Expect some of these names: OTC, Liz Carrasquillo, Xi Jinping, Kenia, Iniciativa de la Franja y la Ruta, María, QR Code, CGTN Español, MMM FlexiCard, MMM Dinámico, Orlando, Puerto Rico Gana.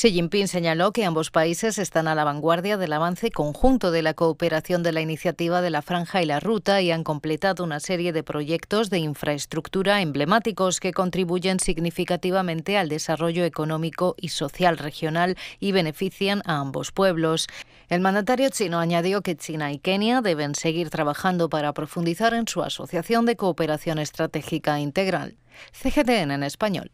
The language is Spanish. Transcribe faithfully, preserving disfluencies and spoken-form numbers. Xi Jinping señaló que ambos países están a la vanguardia del avance conjunto de la cooperación de la Iniciativa de la Franja y la Ruta y han completado una serie de proyectos de infraestructura emblemáticos que contribuyen significativamente al desarrollo económico y social regional y benefician a ambos pueblos. El mandatario chino añadió que China y Kenia deben seguir trabajando para profundizar en su asociación de cooperación estratégica integral. C G T N en español.